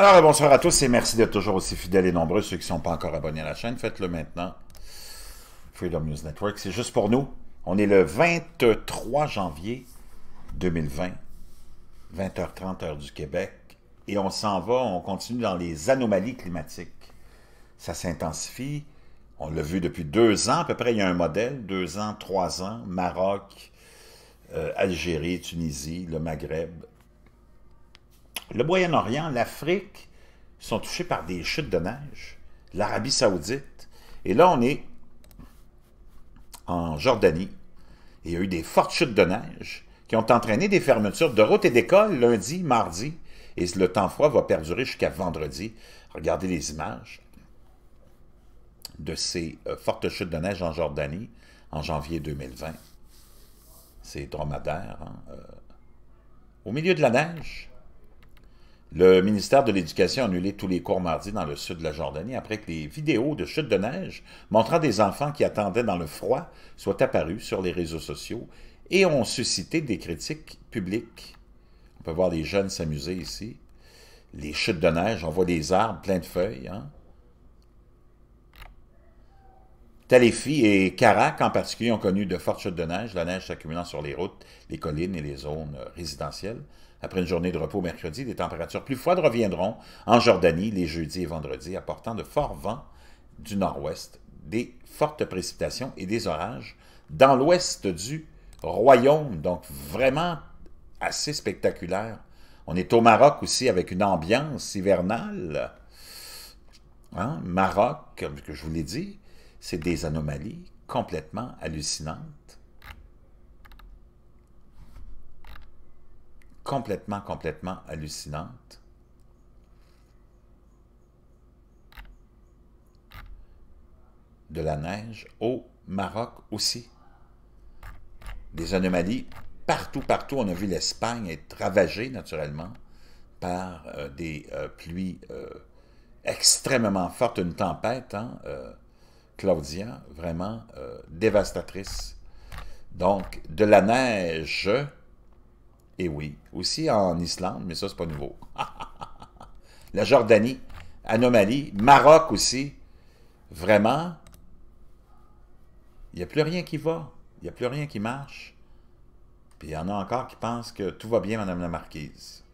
Alors, bonsoir à tous et merci d'être toujours aussi fidèles et nombreux. Ceux qui ne sont pas encore abonnés à la chaîne, faites-le maintenant. Freedom News Network, c'est juste pour nous. On est le 23 janvier 2020, 20h30 heure du Québec. Et on s'en va, on continue dans les anomalies climatiques. Ça s'intensifie. On l'a vu depuis 2 ans à peu près, il y a un modèle, 2 ans, 3 ans, Maroc, Algérie, Tunisie, le Maghreb. Le Moyen-Orient, l'Afrique sont touchés par des chutes de neige, l'Arabie Saoudite. Et là, on est en Jordanie. Il y a eu des fortes chutes de neige qui ont entraîné des fermetures de routes et d'écoles lundi, mardi. Et le temps froid va perdurer jusqu'à vendredi. Regardez les images de ces fortes chutes de neige en Jordanie en janvier 2020. Ces dromadaires, hein, au milieu de la neige. Le ministère de l'Éducation a annulé tous les cours mardi dans le sud de la Jordanie après que les vidéos de chutes de neige montrant des enfants qui attendaient dans le froid soient apparues sur les réseaux sociaux et ont suscité des critiques publiques. On peut voir les jeunes s'amuser ici. Les chutes de neige, on voit des arbres pleins de feuilles. Hein? Taléfi et Karak, en particulier, ont connu de fortes chutes de neige, la neige s'accumulant sur les routes, les collines et les zones résidentielles. Après une journée de repos mercredi, des températures plus froides reviendront en Jordanie les jeudis et vendredis, apportant de forts vents du nord-ouest, des fortes précipitations et des orages dans l'ouest du royaume. Donc vraiment assez spectaculaire. On est au Maroc aussi avec une ambiance hivernale. Hein? Maroc, comme je vous l'ai dit, c'est des anomalies complètement hallucinantes. Complètement, complètement hallucinantes. De la neige au Maroc aussi. Des anomalies partout, partout. On a vu l'Espagne être ravagée, naturellement, par des pluies extrêmement fortes, une tempête, hein, Claudia, vraiment dévastatrice. Donc, de la neige, et oui, aussi en Islande, mais ça, c'est pas nouveau. La Jordanie, anomalie, Maroc aussi, vraiment, il n'y a plus rien qui va, il n'y a plus rien qui marche. Puis il y en a encore qui pensent que tout va bien, Madame la Marquise.